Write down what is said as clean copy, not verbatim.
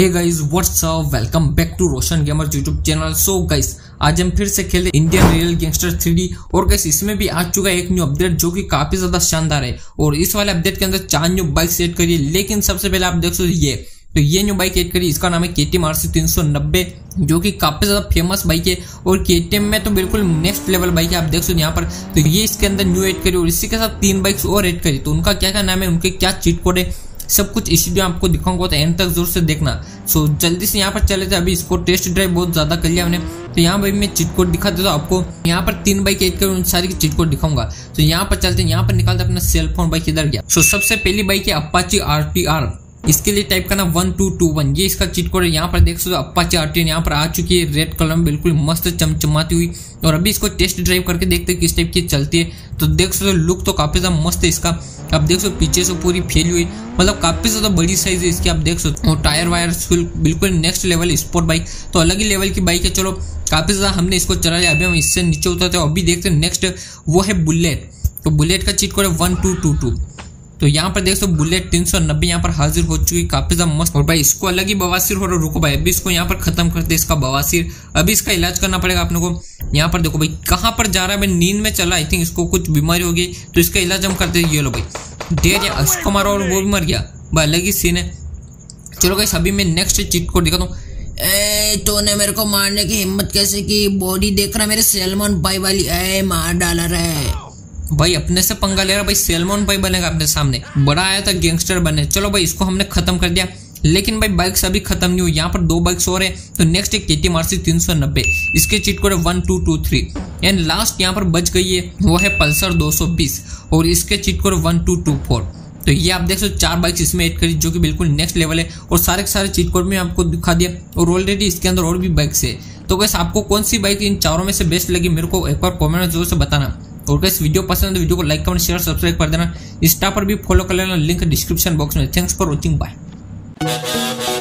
Hey guys what's up, welcome back to Roshan gamer YouTube channel. So guys आज हम फिर से खेले इंडियन रियल गैंगस्टर 3D और गाइस इसमें भी आ चुका है एक न्यू अपडेट जो कि काफी ज्यादा शानदार है। और इस वाले अपडेट के अंदर 4 न्यू बाइक्स ऐड करिए, लेकिन सबसे पहले आप देख सो ये न्यू बाइक ऐड करी, इसका नाम है KTM RC 390 जो कि काफी ज्यादा फेमस बाइक है और KTM में तो बिल्कुल नेक्स्ट लेवल बाइक है। आप देख सो यहाँ पर तो ये इसके अंदर न्यू ऐड करी और इसी के साथ 3 बाइक्स और ऐड करी। तो उनका क्या क्या नाम है, उनके क्या चीट कोड है, सब कुछ इस वीडियो में आपको दिखाऊंगा, तो एंड तक जरूर से देखना। सो जल्दी से यहाँ पर चले थे, अभी इसको टेस्ट ड्राइव बहुत ज्यादा कर लिया हमने। तो यहाँ भाई मैं चिट कोड दिखा देता हूँ आपको, यहाँ पर 3 बाइक ऐड कर उन सारी की चिट कोड दिखाऊंगा। तो यहाँ पर चलते हैं, यहाँ पर निकालते अपना सेल फोन बाइक, इधर गया। सो सबसे पहली बाइक है अपाची RTR, इसके लिए टाइप करना 1221, ये इसका चीट कोड है। यहाँ पर देख सकते हो अपाची RTR यहाँ पर आ चुकी है रेड कलर में, बिल्कुल मस्त चमचमाती हुई। और अभी इसको टेस्ट ड्राइव करके देखते हैं किस टाइप की चलती है। तो देख सकते हो लुक तो काफी ज्यादा मस्त है इसका। आप देख सो पीछे से पूरी फैली हुई, मतलब काफी ज्यादा बड़ी साइज है इसकी। आप देख सो टायर वायर बिल्कुल नेक्स्ट लेवल स्पोर्ट बाइक, तो अलग ही लेवल की बाइक है। चलो काफी ज्यादा हमने इसको चला लिया, अभी हम इससे नीचे उतरते हैं। अभी देखते हैं नेक्स्ट वो है बुलेट, तो बुलेट का चीट कोड है 1222। तो यहाँ पर देख सो बुलेट 390 यहाँ पर हाजिर हो चुकी, काफी ज्यादा मस्त। और भाई इसको अलग ही बवासीर हो रहा है। रुको भाई अभी इसको यहाँ पर खत्म करते इसका बवासीर, अभी इसका इलाज करना पड़ेगा अपने को। यहाँ पर देखो भाई कहाँ पर जा रहा है, भाई नींद में चला, आई थिंक इसको कुछ बीमारी होगी, तो इसका इलाज हम करते हैं। ये लो भाई देर या इसको मारो और वो भी मर गया, भाई अलग ही सीन है। चलो गाइस अभी मैं नेक्स्ट चीट कोड दिखाता हूँ। ए तूने मेरे को मारने की हिम्मत कैसे की, बॉडी देख रहा मेरे सलमान भाई वाली, ए मार डाला रहा भाई, अपने से पंगा ले रहा भाई, सलमान भाई बनेगा अपने सामने, बड़ा आया था गैंगस्टर बने। चलो भाई इसको हमने खत्म कर दिया, लेकिन भाई बाइक्स अभी खत्म नहीं हुई, यहाँ पर 2 बाइक्स और है। तो नेक्स्ट है KTM RC 390, इसके चीट कोड है 1223। एंड लास्ट यहाँ पर बच गई है वो है पल्सर 220 और इसके चीट कोड 1224। तो ये आप देख सो 4 बाइक्स इसमें ऐड करी जो कि बिल्कुल नेक्स्ट लेवल है। और सारे के सारे चीट कोड में आपको दिखा दिया और ऑलरेडी इसके अंदर और भी बाइक्स है। तो गाइस आपको कौन सी बाइक इन 4 में से बेस्ट लगी मेरे को एक बार कॉमेंट में जरूर से बताना। और गाइस वीडियो पसंद है तो वीडियो को लाइक कमेंट शेयर सब्सक्राइब कर देना, इंस्टा पर भी फॉलो कर लेना, लिंक डिस्क्रिप्शन बॉक्स में। Thanks for watching, bye.